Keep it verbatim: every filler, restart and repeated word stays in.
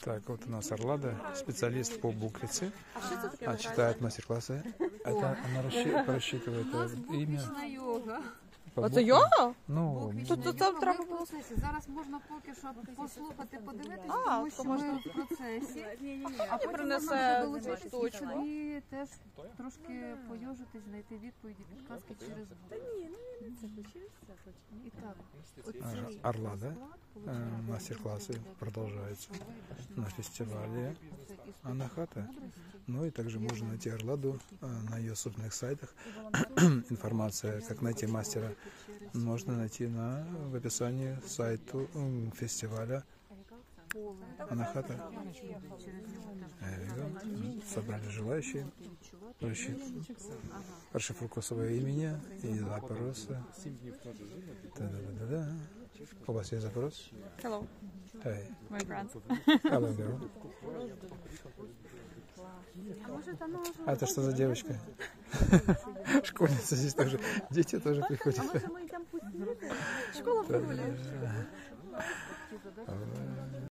Так, вот у нас Орлада, специалист по буквице, а читает мастер-классы. Это она рассчитывает имя. Оце йога? Ну, тут там треба було. Зараз можна поки що послухати, подивитися, тому що ми в процесі. А потім принесе штучку і теж трошки поюжитись, знайти відповіді, підказки через звук. Та ні, ну не це, через цепочки. Орлада, мастер-классы продолжаются на фестивале Анахата. Ну и также можно найти Орладу на ее собственных сайтах. Информация, как найти мастера, можно найти на, в описании сайту фестиваля Анахата. Собрали желающие, расшифровку своего имени и запросы. Да-да-да-да. У вас есть запрос? Hello. Hey. My brand. Hello, girl. А это что за девочка? Школьница здесь тоже. Дети тоже приходят. А может, мы там пустили? Школа прогуляешь.